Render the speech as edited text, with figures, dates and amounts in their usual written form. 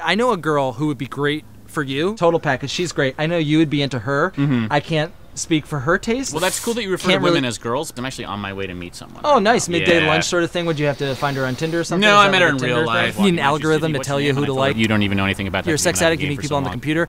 I know a girl who would be great for you. Total package. She's great. I know you would be into her. Mm-hmm. I can't speak for her taste. Well, that's cool that you refer to women as girls. I'm actually on my way to meet someone. Oh, nice. Midday lunch sort of thing. Would you have to find her on Tinder or something? No, I met her in real life. You need an algorithm to tell you who to like. You don't even know anything about that. You're a sex addict. You meet people on the computer.